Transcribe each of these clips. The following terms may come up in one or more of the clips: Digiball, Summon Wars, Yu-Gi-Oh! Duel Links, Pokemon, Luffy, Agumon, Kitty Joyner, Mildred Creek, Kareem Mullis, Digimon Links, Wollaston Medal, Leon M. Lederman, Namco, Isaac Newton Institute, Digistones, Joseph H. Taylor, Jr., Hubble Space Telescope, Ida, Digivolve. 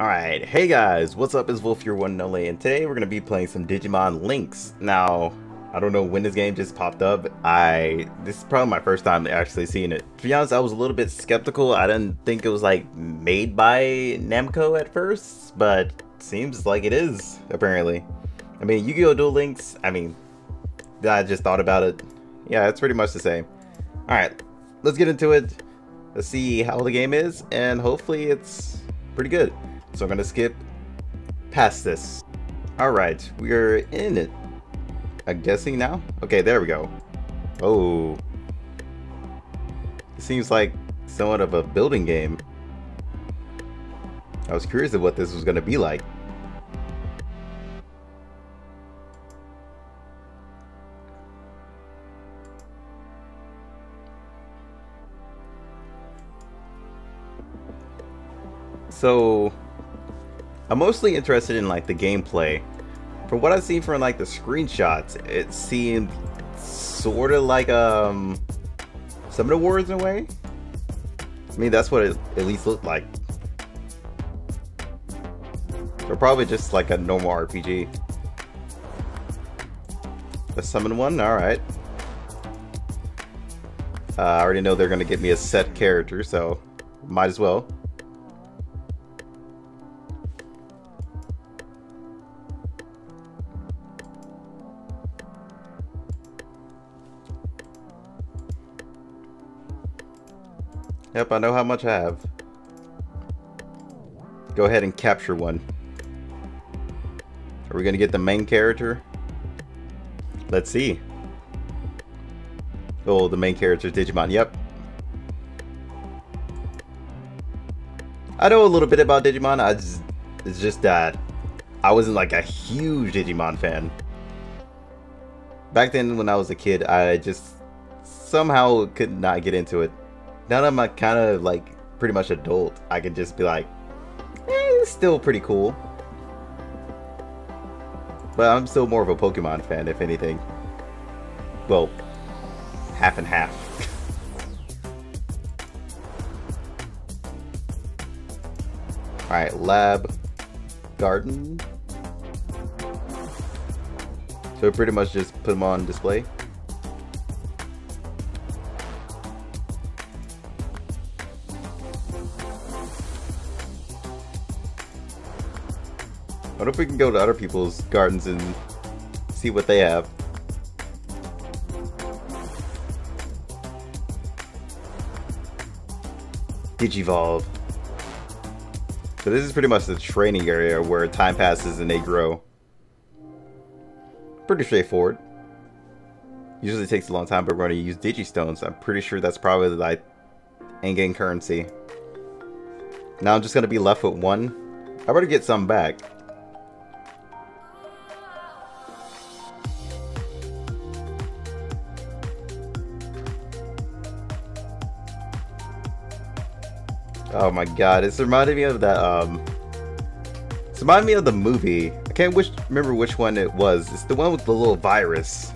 Alright, hey guys, what's up? It's Wolf, your one and only, and today we're going to be playing some Digimon Links. Now, I don't know when this game just popped up. This is probably my first time actually seeing it. To be honest, I was a little bit skeptical. I didn't think it was like made by Namco at first, but seems like it is, apparently. I mean, Yu-Gi-Oh! Duel Links, I mean, I just thought about it. Yeah, it's pretty much the same. Alright, let's get into it. Let's see how the game is, and hopefully it's pretty good. So I'm going to skip past this. Alright, we are in it, I'm guessing now? Okay, there we go. Oh. It seems like somewhat of a building game. I was curious of what this was going to be like. So, I'm mostly interested in like the gameplay. From what I've seen from like the screenshots, it seemed sort of like Summon Wars in a way. I mean, that's what it at least looked like. Or probably just like a normal RPG. The Summon one, all right. I already know they're gonna get me a set character, so might as well. Yep, I know how much I have. Go ahead and capture one. Are we gonna get the main character? Let's see. Oh, the main character Digimon, yep. I know a little bit about Digimon, it's just that I wasn't like a huge Digimon fan. Back then when I was a kid, I just somehow could not get into it. Now that I'm like kind of like pretty much adult, I can just be like, it's still pretty cool. But I'm still more of a Pokemon fan, if anything. Well, half and half. Alright, lab, garden. So pretty much just put them on display. I wonder if we can go to other people's gardens and see what they have. Digivolve. So this is pretty much the training area where time passes and they grow. Pretty straightforward. Usually takes a long time, but we're going to use Digistones. I'm pretty sure that's probably like in-game currency. Now I'm just going to be left with one. I better get some back. Oh my god, it's reminded me of that, it's reminded me of the movie. I can't remember which one it was. It's the one with the little virus.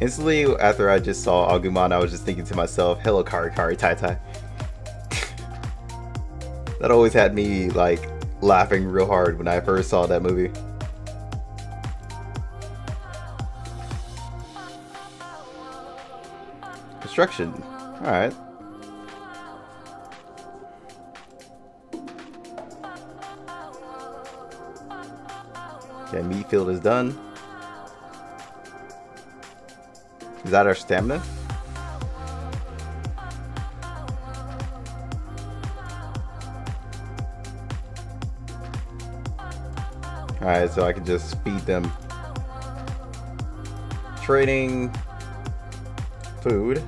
Instantly after I just saw Agumon, I was just thinking to myself, hello Kari, Tai. That always had me, like, laughing real hard when I first saw that movie. Construction. Alright. Okay, meat field is done. Is that our stamina? Alright, so I can just feed them. Trading food.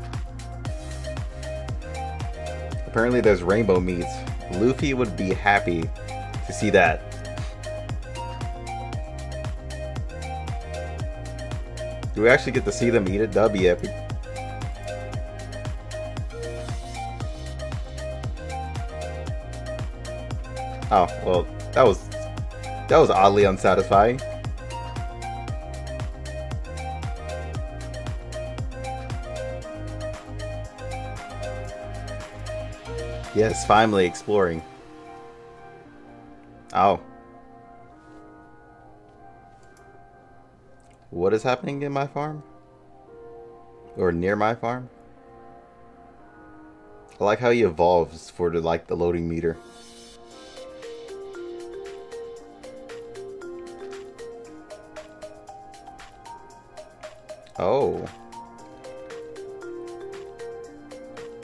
Apparently there's rainbow meats. Luffy would be happy to see that. Do we actually get to see them eat it? That'd be epic. Oh, well, that was oddly unsatisfying. Yes, finally exploring. Oh. What is happening in my farm? Or near my farm? I like how he evolves for like the loading meter. Oh.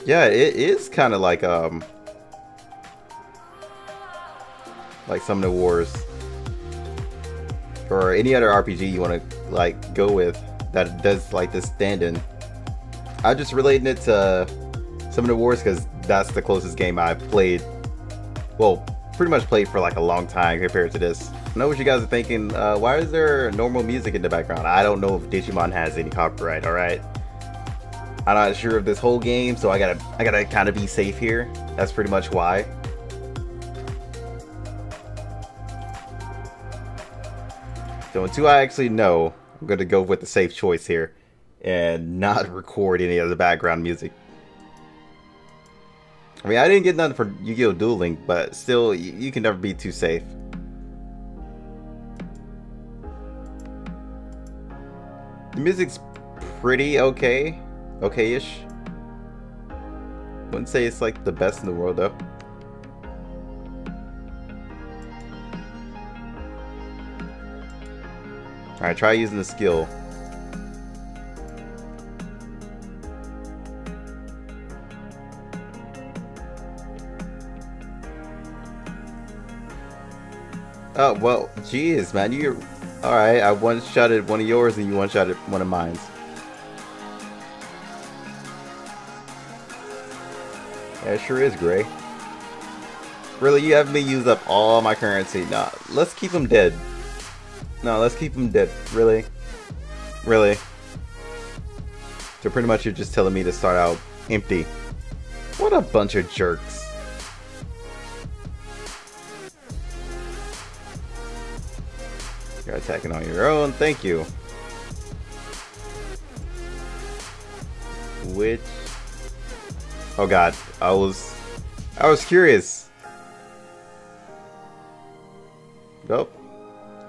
Yeah, it is kind of like Summon Wars or any other RPG you want to like go with that does like this stand-in. I'm just relating it to Summon Wars because that's the closest game I've played. Well, pretty much played for like a long time compared to this. I know what you guys are thinking, why is there normal music in the background? I don't know if Digimon has any copyright, alright? I'm not sure of this whole game, so I gotta kinda be safe here. That's pretty much why. So until I actually know, I'm gonna go with the safe choice here and not record any of the background music. I mean, I didn't get nothing for Yu-Gi-Oh! Duel Links, but still, you can never be too safe. The music's pretty okay, okay-ish. Wouldn't say it's like the best in the world though. All right, try using the skill. Oh well, geez, man, you. Alright, I one-shotted one of yours and you one-shotted one of mine. Yeah, it sure is, Gray. Really, you have me use up all my currency. Nah, let's keep him dead. No, let's keep him dead. Really? Really? So pretty much you're just telling me to start out empty. What a bunch of jerks. You're attacking on your own, thank you. Which... oh god, I was curious. Nope.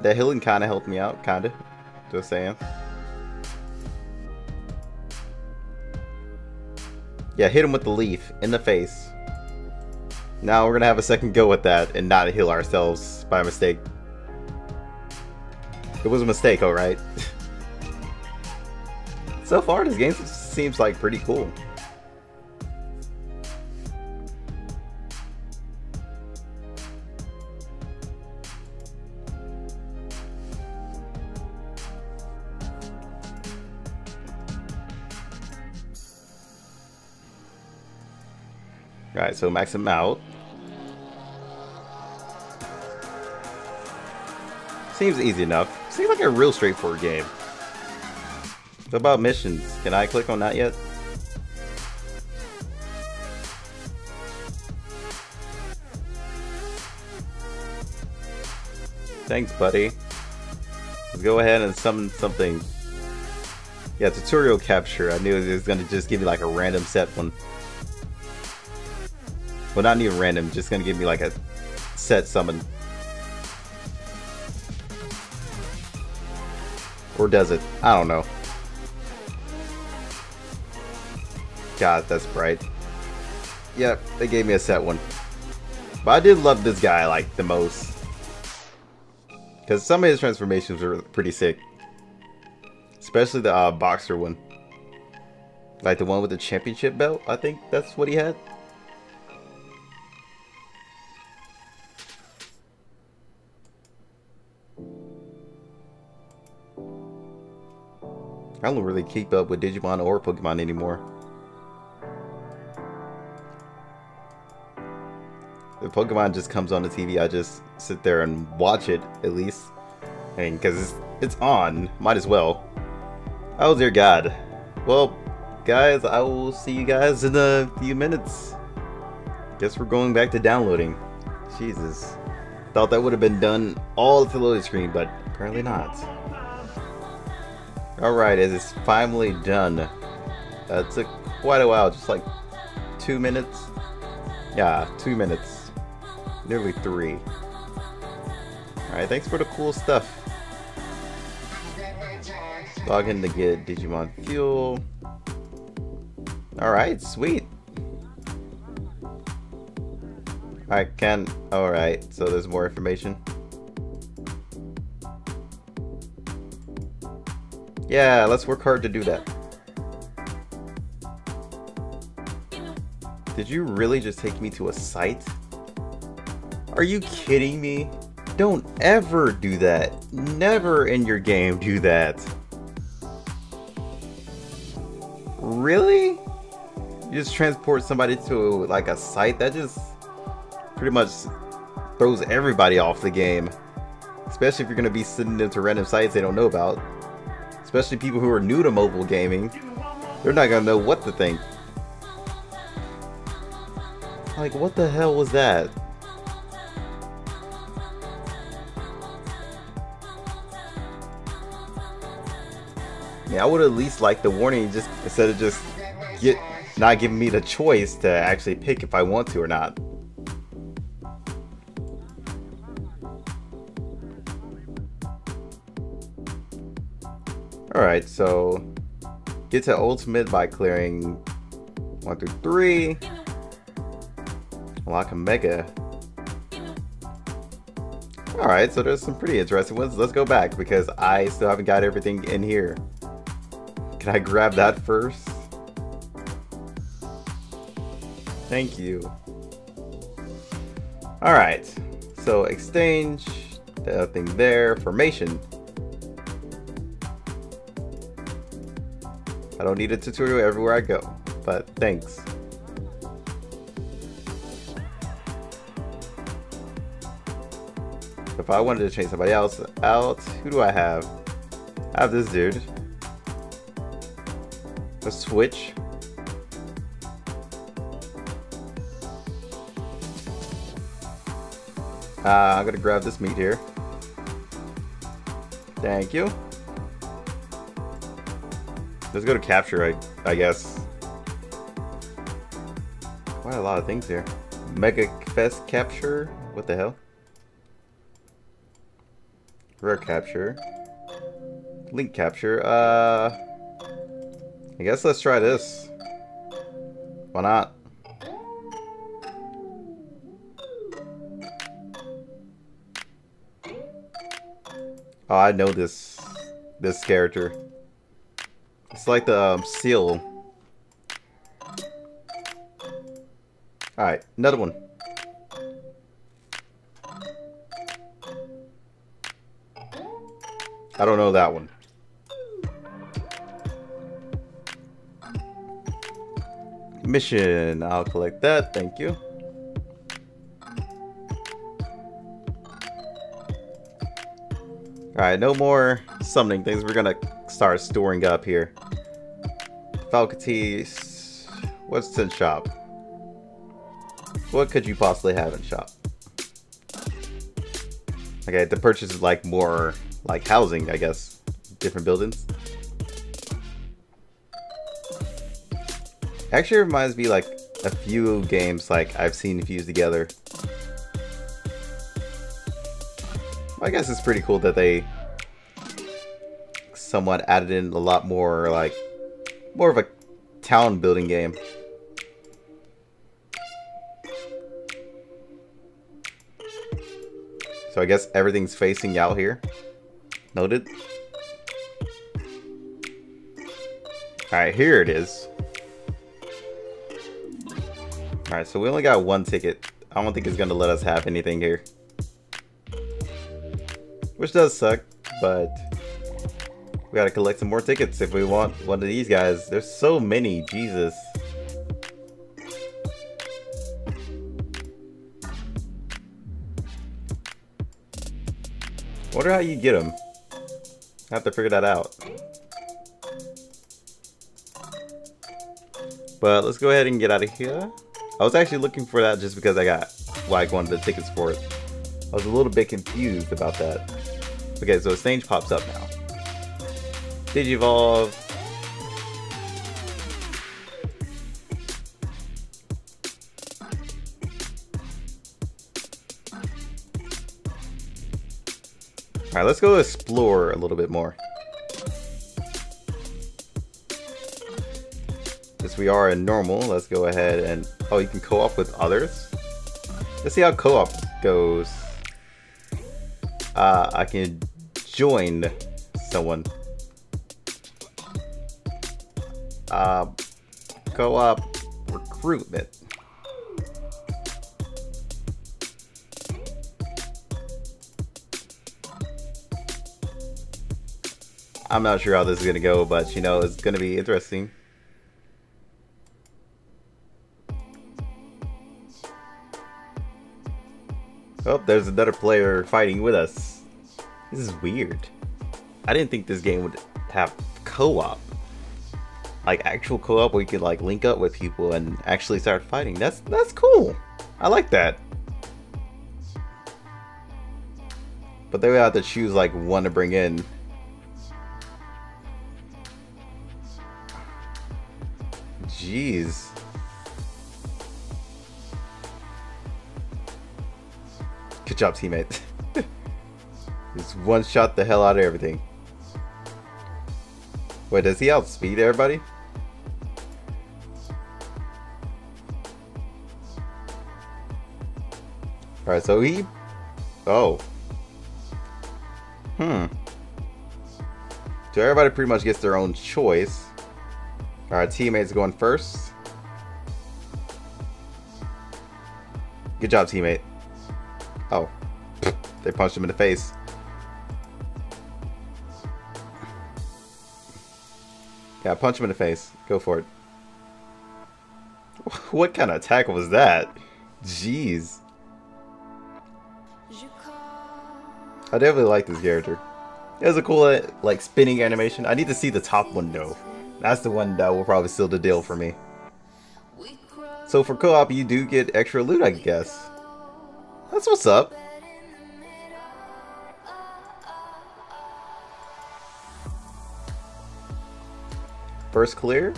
That healing kinda helped me out, kinda. Just saying. Yeah, hit him with the leaf, in the face. Now we're gonna have a second go at that and not heal ourselves by mistake. It was a mistake, alright? So far, this game seems like pretty cool. Alright, so max him out. Seems easy enough. Seems like a real straightforward game. What about missions? Can I click on that yet? Thanks, buddy. Let's go ahead and summon something. Yeah, tutorial capture. I knew it was gonna just give me like a random set one. Well, not even random. Just gonna give me like a set summon. Or does it? I don't know. God, that's bright. Yep, they gave me a set one. But I did love this guy, like, the most. Because some of his transformations were pretty sick. Especially the boxer one. Like the one with the championship belt, I think that's what he had. I don't really keep up with Digimon or Pokemon anymore. If Pokemon just comes on the TV, I just sit there and watch it, at least. I mean, because it's on. Might as well. Oh, dear God. Well, guys, I will see you guys in a few minutes. Guess we're going back to downloading. Jesus. Thought that would have been done all at the loading screen, but apparently not. Alright, it is finally done. It took quite a while, just like 2 minutes. Yeah, 2 minutes. Nearly 3. Alright, thanks for the cool stuff. Log in to get Digimon Fuel. Alright, sweet. I can. Alright, so there's more information. Yeah, let's work hard to do that. Did you really just take me to a site? Are you kidding me? Don't ever do that. Never in your game do that. Really? You just transport somebody to like a site? That just pretty much throws everybody off the game. Especially if you're gonna be sending them to random sites they don't know about. Especially people who are new to mobile gaming. They're not gonna know what to think. Like, what the hell was that? Yeah, I would at least like the warning, just instead of just not giving me the choice to actually pick if I want to or not. Alright, so get to ultimate by clearing 1 through 3. Unlock a mega. Alright, so there's some pretty interesting ones. Let's go back because I still haven't got everything in here. Can I grab that first? Thank you. Alright, so exchange, the other thing there, formation. I don't need a tutorial everywhere I go, but thanks. If I wanted to change somebody else out, who do I have? I have this dude. A switch. I'm gonna grab this meat here. Thank you. Let's go to capture, I guess. Quite a lot of things here. Mega Fest capture? What the hell? Rare capture. Link capture. I guess let's try this. Why not? Oh, I know this character. It's like the seal. Alright, another one. I don't know that one. Mission. I'll collect that. Thank you. Alright, no more summoning things. We're gonna start storing up here. Falcatis. What's in shop? What could you possibly have in shop? Okay, the purchase is like more like housing, I guess. Different buildings. Actually, it reminds me like a few games like I've seen fused together. I guess it's pretty cool that they somewhat added in a lot more like more of a town building game. So I guess everything's facing out here. Noted. Alright, here it is. Alright, so we only got one ticket. I don't think it's going to let us have anything here. Which does suck, but we got to collect some more tickets if we want one of these guys. There's so many, Jesus. Wonder how you get them. I have to figure that out. But let's go ahead and get out of here. I was actually looking for that just because I got like one of the tickets for it. I was a little bit confused about that. Okay, so a stage pops up now. Digivolve. Alright, let's go explore a little bit more. Since we are in normal, let's go ahead and... Oh, you can co-op with others? Let's see how co-op goes. I can join someone. Co-op recruitment. I'm not sure how this is gonna go, but you know, it's gonna be interesting. Oh, there's another player fighting with us. This is weird. I didn't think this game would have co-op. Like actual co-op where you could like link up with people and actually start fighting. That's cool. I like that. But they would have to choose like one to bring in. Jeez. Good job, teammate. Just one shot the hell out of everything. Wait, does he outspeed everybody? Alright, so he... Oh. So everybody pretty much gets their own choice. Our teammate's going first. Good job, teammate. Oh, they punched him in the face. Yeah, punch him in the face. Go for it. What kind of tackle was that? Jeez. I definitely like this character. It was a cool, like, spinning animation. I need to see the top one, though. That's the one that will probably seal the deal for me. So for co-op, you do get extra loot, I guess. That's what's up. First clear.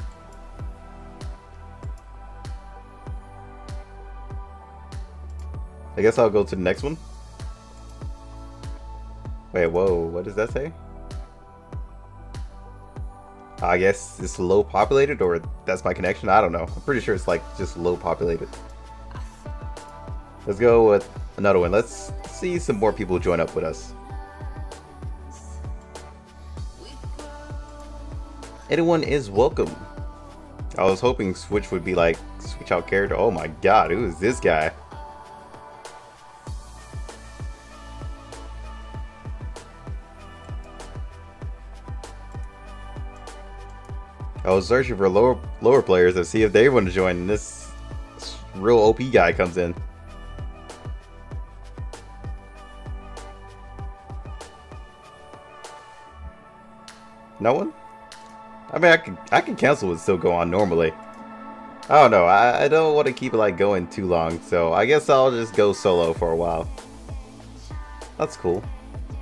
I guess I'll go to the next one. Wait, whoa, what does that say? I guess it's low populated, or that's my connection. I don't know. I'm pretty sure it's like just low populated. Let's go with another one. Let's see some more people join up with us. Anyone is welcome. I was hoping Switch would be like switch out character. Oh my god, who is this guy? I was searching for lower players to see if they want to join, and this real OP guy comes in. No one? I mean, I can cancel and still go on normally. I don't know, I don't want to keep it like going too long, so I guess I'll just go solo for a while. That's cool.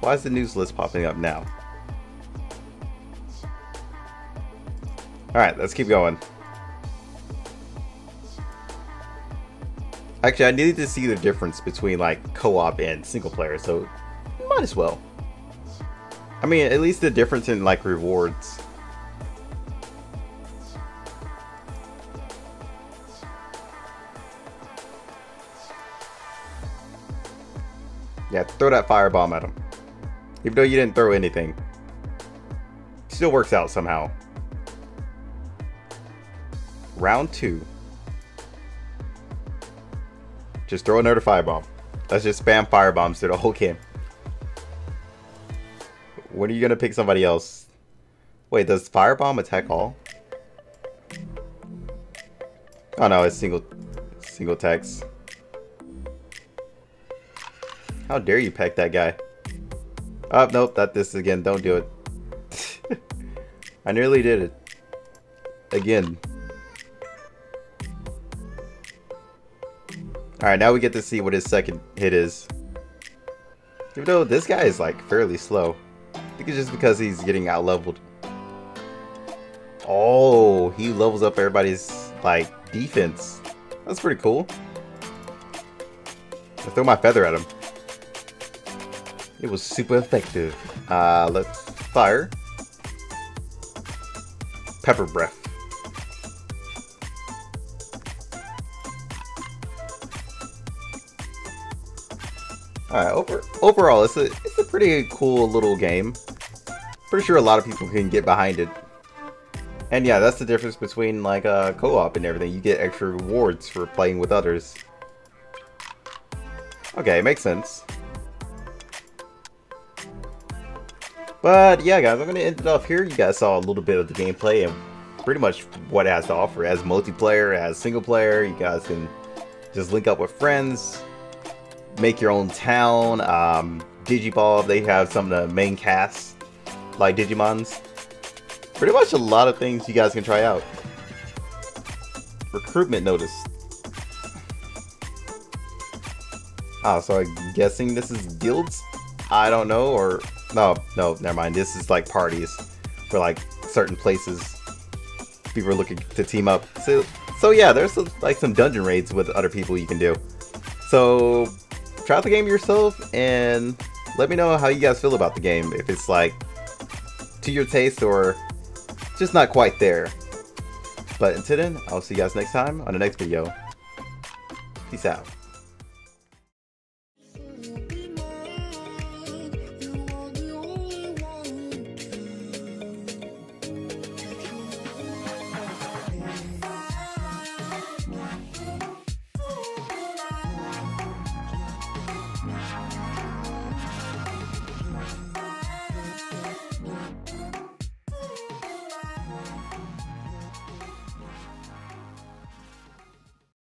Why is the news list popping up now? Alright, let's keep going. Actually, I needed to see the difference between like co-op and single player, so might as well. I mean, at least the difference in like rewards. Yeah, throw that firebomb at him. Even though you didn't throw anything. Still works out somehow. Round 2. Just throw another firebomb. Let's just spam firebombs through the whole game. When are you gonna pick somebody else? Wait, does firebomb attack all? Oh no, it's single attacks. How dare you pack that guy? Oh nope, not this again. Don't do it. I nearly did it. Again. Alright, now we get to see what his second hit is. Even though this guy is like fairly slow. I think it's just because he's getting out leveled. Oh, he levels up everybody's like defense. That's pretty cool. I throw my feather at him. It was super effective. Let's fire. Pepper breath. Alright, overall, it's a pretty cool little game. Pretty sure a lot of people can get behind it. And yeah, that's the difference between like co-op and everything. You get extra rewards for playing with others. Okay, makes sense. But yeah, guys, I'm going to end it off here. You guys saw a little bit of the gameplay and pretty much what it has to offer. As multiplayer, as single player, you guys can just link up with friends, make your own town. Digiball, they have some of the main casts, like Digimons. Pretty much a lot of things you guys can try out. Recruitment notice. Ah, so I'm guessing this is guilds? I don't know, or... No, never mind. This is like parties for like certain places. People are looking to team up. So yeah, there's some dungeon raids with other people you can do. So try the game yourself and let me know how you guys feel about the game. If it's like to your taste or... just not quite there. But until then, I'll see you guys next time on the next video. Peace out.